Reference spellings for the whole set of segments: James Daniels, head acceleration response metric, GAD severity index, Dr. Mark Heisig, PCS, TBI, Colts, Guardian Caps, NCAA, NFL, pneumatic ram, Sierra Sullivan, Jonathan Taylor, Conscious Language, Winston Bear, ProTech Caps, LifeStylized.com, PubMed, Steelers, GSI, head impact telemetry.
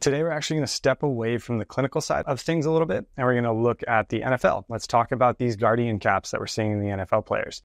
Today, we're actually going to step away from the clinical side of things a little bit, and we're going to look at the NFL. Let's talk about these Guardian Caps that we're seeing in the NFL players.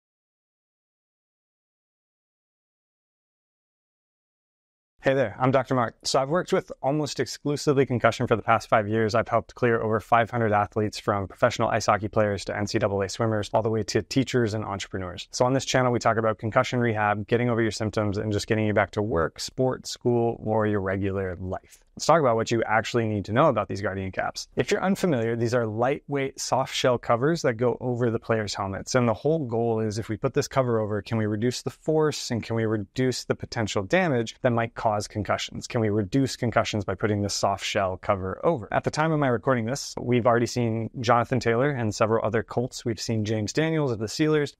Hey there, I'm Dr. Mark. So I've worked with almost exclusively concussion for the past 5 years. I've helped clear over 500 athletes, from professional ice hockey players to NCAA swimmers, all the way to teachers and entrepreneurs. So on this channel, we talk about concussion rehab, getting over your symptoms, and just getting you back to work, sport, school, or your regular life. Let's talk about what you actually need to know about these Guardian Caps. If you're unfamiliar, these are lightweight soft shell covers that go over the players' helmets. And the whole goal is, if we put this cover over, can we reduce the force and can we reduce the potential damage that might cause concussions? Can we reduce concussions by putting this soft shell cover over? At the time of my recording this, we've already seen Jonathan Taylor and several other Colts. We've seen James Daniels of the Steelers,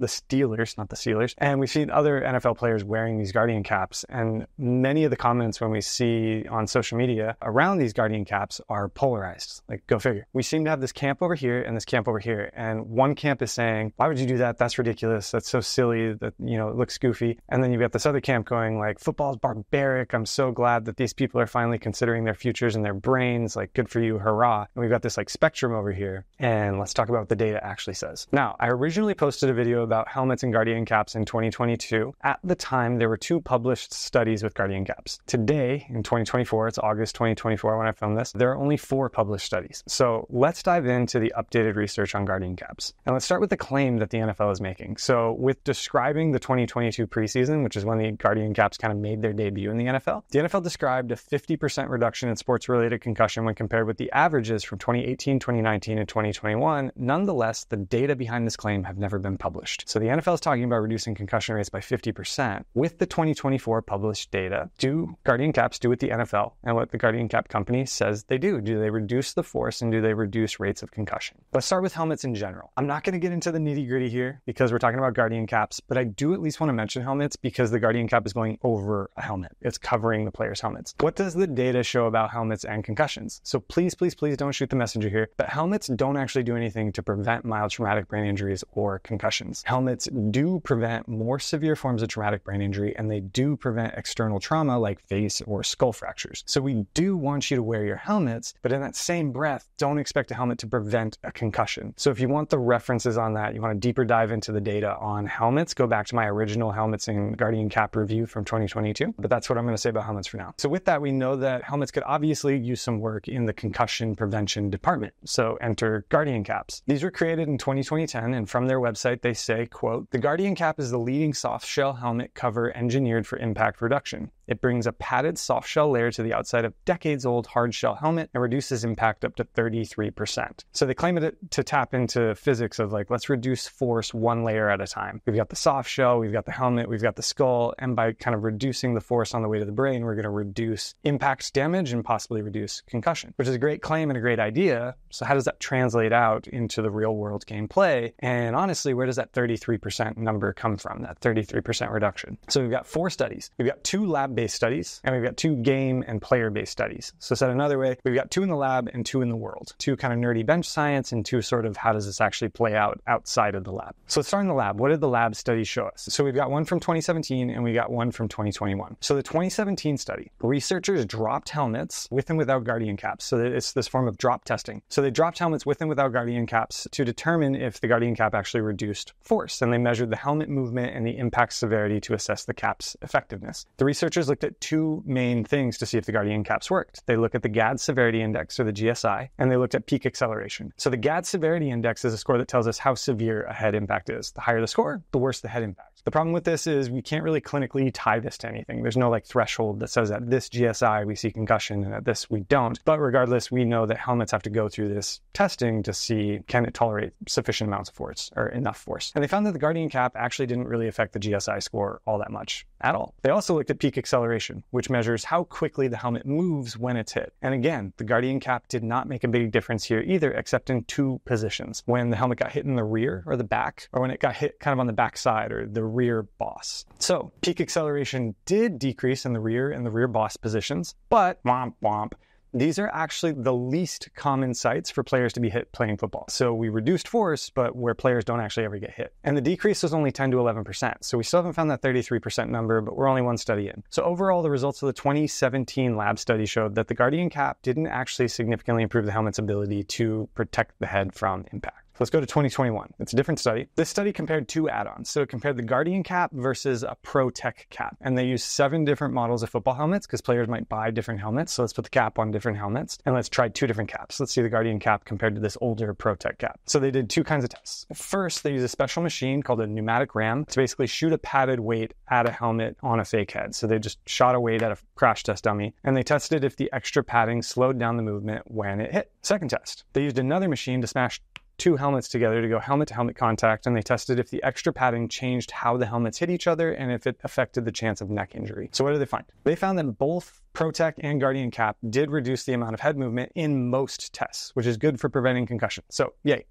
not the Steelers. And we've seen other NFL players wearing these Guardian Caps. And many of the comments when we see on social media around these Guardian Caps are polarized. Like, go figure. We seem to have this camp over here and this camp over here. And one camp is saying, why would you do that? That's ridiculous. That's so silly. That, you know, it looks goofy. And then you've got this other camp going like, football's barbaric. I'm so glad that these people are finally considering their futures and their brains. Like, good for you. Hurrah. And we've got this like spectrum over here. And let's talk about what the data actually says. Now, I originally posted a video about helmets and Guardian Caps in 2022. At the time, there were 2 published studies with Guardian Caps. Today, in 2024, it's August 2024 when I filmed this, there are only 4 published studies. So let's dive into the updated research on Guardian Caps. And let's start with the claim that the NFL is making. So with describing the 2022 preseason, which is when the Guardian Caps kind of made their debut in the NFL, the NFL described a 50% reduction in sports-related concussion when compared with the averages from 2018, 2019, and 2021. Nonetheless, the data behind this claim have never been published. So the NFL is talking about reducing concussion rates by 50%. With the 2024 published data, do Guardian Caps do what the NFL and what the Guardian Cap company says they do? Do they reduce the force and do they reduce rates of concussion? Let's start with helmets in general. I'm not going to get into the nitty gritty here because we're talking about Guardian Caps, but I do at least want to mention helmets because the Guardian Cap is going over a helmet. It's covering the player's helmets. What does the data show about helmets and concussions? So please, please, please don't shoot the messenger here, but helmets don't actually do anything to prevent mild traumatic brain injuries or concussions. Helmets do prevent more severe forms of traumatic brain injury, and they do prevent external trauma like face or skull fractures. So we do want you to wear your helmets, but in that same breath, don't expect a helmet to prevent a concussion. So if you want the references on that, you want a deeper dive into the data on helmets, go back to my original helmets and Guardian Cap review from 2022, but that's what I'm going to say about helmets for now. So with that, we know that helmets could obviously use some work in the concussion prevention department. So enter Guardian Caps. These were created in 2010, and from their website, they say, quote, "The Guardian Cap is the leading soft shell helmet cover engineered for impact reduction. It brings a padded soft shell layer to the outside of decades-old hard shell helmet and reduces impact up to 33%. So they claim it to tap into physics of like, let's reduce force one layer at a time. We've got the soft shell, we've got the helmet, we've got the skull, and by kind of reducing the force on the way to the brain, we're going to reduce impact damage and possibly reduce concussion, which is a great claim and a great idea. So how does that translate out into the real-world gameplay? And honestly, where does that 33% number come from, that 33% reduction? So we've got 4 studies. We've got 2 lab-based studies, and we've got 2 game and player-based studies. So said another way, we've got 2 in the lab and 2 in the world, 2 kind of nerdy bench science and 2 sort of how does this actually play out outside of the lab. So let's start in the lab. What did the lab study show us? So we've got one from 2017 and we got one from 2021. So the 2017 study, researchers dropped helmets with and without Guardian Caps. So it's this form of drop testing. So they dropped helmets with and without Guardian Caps to determine if the Guardian Cap actually reduced force. And they measured the helmet movement and the impact severity to assess the cap's effectiveness. The researchers looked at 2 main things to see if the Guardian Caps worked. They looked at the GAD severity index, or the GSI, and they looked at peak acceleration. So the GAD severity index is a score that tells us how severe a head impact is. The higher the score, the worse the head impact. The problem with this is we can't really clinically tie this to anything. There's no like threshold that says at this GSI we see concussion and at this we don't. But regardless, we know that helmets have to go through this testing to see can it tolerate sufficient amounts of force or enough force. And they found that the Guardian Cap actually didn't really affect the GSI score all that much at all. They also looked at peak acceleration, which measures how quickly the helmet moves when it's hit. And again, the Guardian Cap did not make a big difference here either, except in 2 positions: when the helmet got hit in the rear or the back, or when it got hit kind of on the back side or the rear boss. So peak acceleration did decrease in the rear and the rear boss positions, but womp womp, These are actually the least common sites for players to be hit playing football. So we reduced force, but where players don't actually ever get hit. And the decrease was only 10 to 11%. So we still haven't found that 33% number, but we're only one study in. So overall, the results of the 2017 lab study showed that the Guardian Cap didn't actually significantly improve the helmet's ability to protect the head from impact. So let's go to 2021. It's a different study. This study compared two add-ons. So it compared the Guardian Cap versus a ProTech Cap. And they used 7 different models of football helmets because players might buy different helmets. So let's put the cap on different helmets and let's try 2 different caps. Let's see the Guardian Cap compared to this older ProTech Cap. So they did 2 kinds of tests. First, they used a special machine called a pneumatic ram to basically shoot a padded weight at a helmet on a fake head. So they just shot a weight at a crash test dummy and they tested if the extra padding slowed down the movement when it hit. Second test, they used another machine to smash 2 helmets together to go helmet-to-helmet contact, and they tested if the extra padding changed how the helmets hit each other and if it affected the chance of neck injury. So what did they find? They found that both ProTech and Guardian Cap did reduce the amount of head movement in most tests, which is good for preventing concussion. So yay.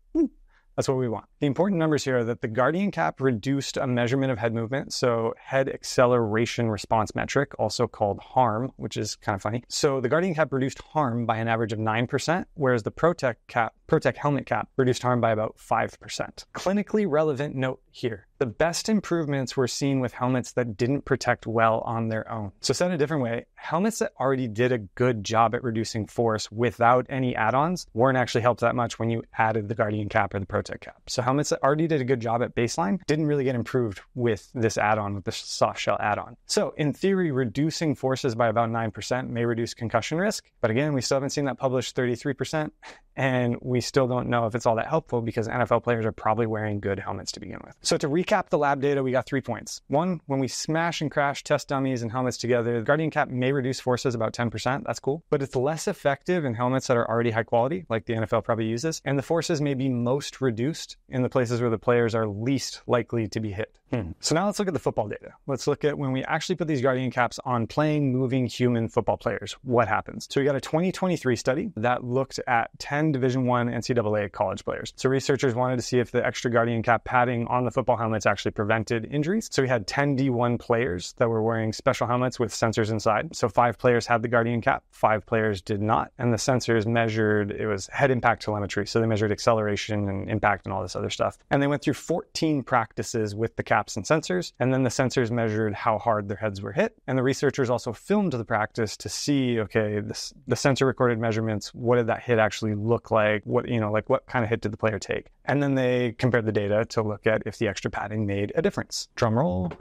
That's what we want. The important numbers here are that the Guardian Cap reduced a measurement of head movement, so head acceleration response metric, also called harm, which is kind of funny. So the Guardian Cap reduced harm by an average of 9%, whereas the ProTech helmet cap reduced harm by about 5%. Clinically relevant note here. The best improvements were seen with helmets that didn't protect well on their own. So said a different way, helmets that already did a good job at reducing force without any add-ons weren't actually helped that much when you added the Guardian Cap or the ProTech Cap. So helmets that already did a good job at baseline didn't really get improved with this add-on, with the soft shell add-on. So in theory, reducing forces by about 9% may reduce concussion risk. But again, we still haven't seen that published 33%. And we still don't know if it's all that helpful because NFL players are probably wearing good helmets to begin with. So to recap the lab data, we got 3 points. 1, when we smash and crash test dummies and helmets together, the Guardian Cap may reduce forces about 10%. That's cool. But it's less effective in helmets that are already high quality, like the NFL probably uses. And the forces may be most reduced in the places where the players are least likely to be hit. So now let's look at the football data. Let's look at when we actually put these Guardian Caps on playing, moving human football players. What happens? So we got a 2023 study that looked at 10 Division I NCAA college players. So researchers wanted to see if the extra Guardian Cap padding on the football helmets actually prevented injuries. So we had 10 D1 players that were wearing special helmets with sensors inside. So 5 players had the Guardian Cap, 5 players did not. And the sensors measured, it was head impact telemetry. So they measured acceleration and impact and all this other stuff. And they went through 14 practices with the cap and sensors, and then the sensors measured how hard their heads were hit. And the researchers also filmed the practice to see, okay, the sensor recorded measurements, what did that hit actually look like? What kind of hit did the player take? And then they compared the data to look at if the extra padding made a difference. Drum roll.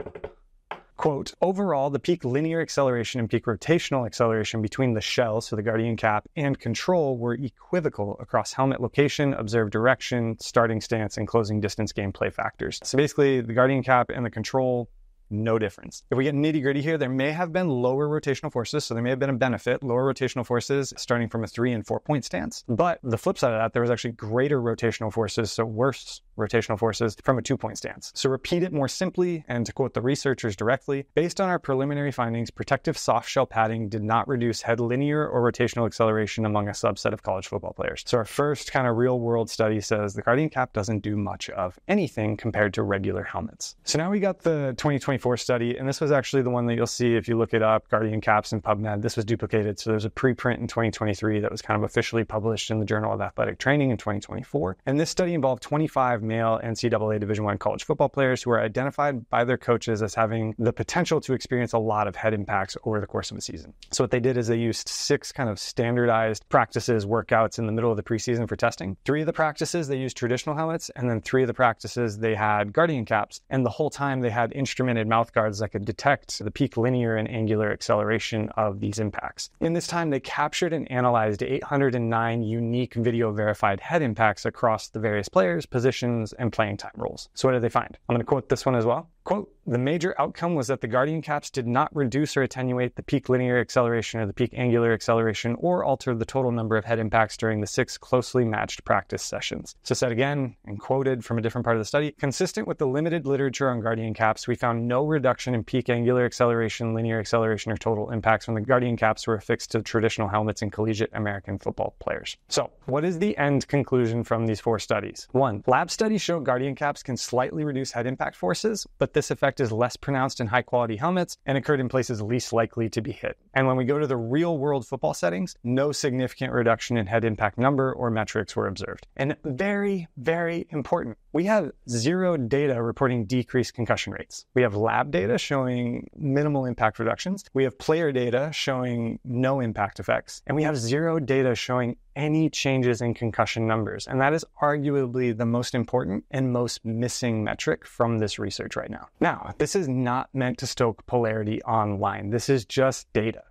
Quote, overall, the peak linear acceleration and peak rotational acceleration between the shell, so the Guardian Cap, and control were equivocal across helmet location, observed direction, starting stance, and closing distance gameplay factors. So basically, the Guardian Cap and the control, no difference. If we get nitty gritty here, there may have been lower rotational forces. So there may have been a benefit, lower rotational forces starting from a 3- and 4-point stance. But the flip side of that, there was actually greater rotational forces. So worse rotational forces from a 2-point stance. So repeat it more simply. And to quote the researchers directly, based on our preliminary findings, protective soft shell padding did not reduce head linear or rotational acceleration among a subset of college football players. So our first kind of real world study says the Guardian Cap doesn't do much of anything compared to regular helmets. So now we got the 2024 study, and this was actually the one that you'll see if you look it up, Guardian Caps and PubMed. This was duplicated, so there's a preprint in 2023 that was kind of officially published in the Journal of Athletic Training in 2024. And this study involved 25 male NCAA Division I college football players who were identified by their coaches as having the potential to experience a lot of head impacts over the course of a season. So what they did is they used 6 kind of standardized practices, workouts in the middle of the preseason for testing. 3 of the practices they used traditional helmets, and then 3 of the practices they had Guardian Caps, and the whole time they had instrumented mouth guards that could detect the peak linear and angular acceleration of these impacts. In this time, they captured and analyzed 809 unique video verified head impacts across the various players, positions, and playing time roles. So what did they find? I'm going to quote this one as well. Quote, the major outcome was that the Guardian Caps did not reduce or attenuate the peak linear acceleration or the peak angular acceleration or alter the total number of head impacts during the 6 closely matched practice sessions. So said again and quoted from a different part of the study, consistent with the limited literature on Guardian Caps, we found no reduction in peak angular acceleration, linear acceleration, or total impacts when the Guardian Caps were affixed to traditional helmets in collegiate American football players. So what is the end conclusion from these 4 studies? 1, lab studies show Guardian Caps can slightly reduce head impact forces, but but this effect is less pronounced in high-quality helmets and occurred in places least likely to be hit. And when we go to the real-world football settings, no significant reduction in head impact number or metrics were observed. And very, very important, we have zero data reporting decreased concussion rates. We have lab data showing minimal impact reductions. We have player data showing no impact effects. And we have zero data showing any changes in concussion numbers. And that is arguably the most important and most missing metric from this research right now. Now, this is not meant to stoke polarity online. This is just data.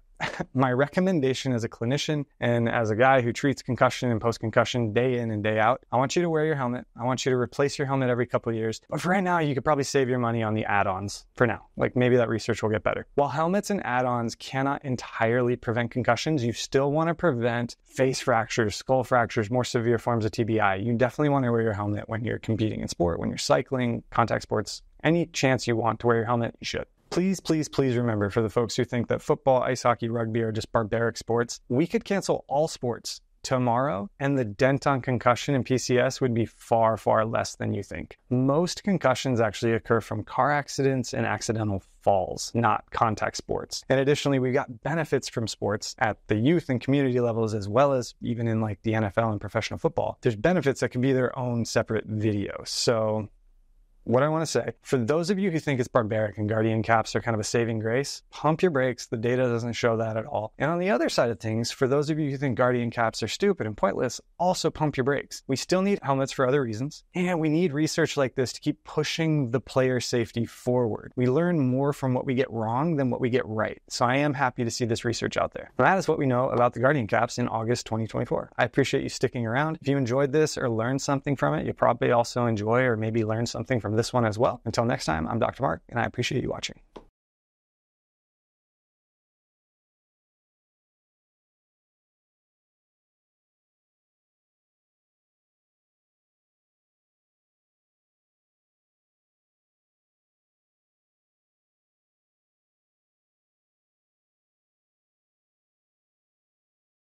My recommendation as a clinician and as a guy who treats concussion and post-concussion day in and day out, I want you to wear your helmet. I want you to replace your helmet every couple of years. But for right now, you could probably save your money on the add-ons for now. Like maybe that research will get better. While helmets and add-ons cannot entirely prevent concussions, you still want to prevent face fractures, skull fractures, more severe forms of TBI. You definitely want to wear your helmet when you're competing in sport, when you're cycling, contact sports. Any chance you want to wear your helmet, you should. Please, please, please remember, for the folks who think that football, ice hockey, rugby are just barbaric sports, we could cancel all sports tomorrow and the dent on concussion and PCS would be far, far less than you think. Most concussions actually occur from car accidents and accidental falls, not contact sports. And additionally, we've got benefits from sports at the youth and community levels, as well as even in like the NFL and professional football. There's benefits that can be their own separate video. So what I want to say, for those of you who think it's barbaric and Guardian Caps are kind of a saving grace, pump your brakes. The data doesn't show that at all. And on the other side of things, for those of you who think Guardian Caps are stupid and pointless, also pump your brakes. We still need helmets for other reasons, and we need research like this to keep pushing the player safety forward. We learn more from what we get wrong than what we get right. So I am happy to see this research out there. And that is what we know about the Guardian Caps in August 2024. I appreciate you sticking around. If you enjoyed this or learned something from it, you'll probably also enjoy or maybe learn something from this one as well. Until next time, I'm Dr. Mark, and I appreciate you watching.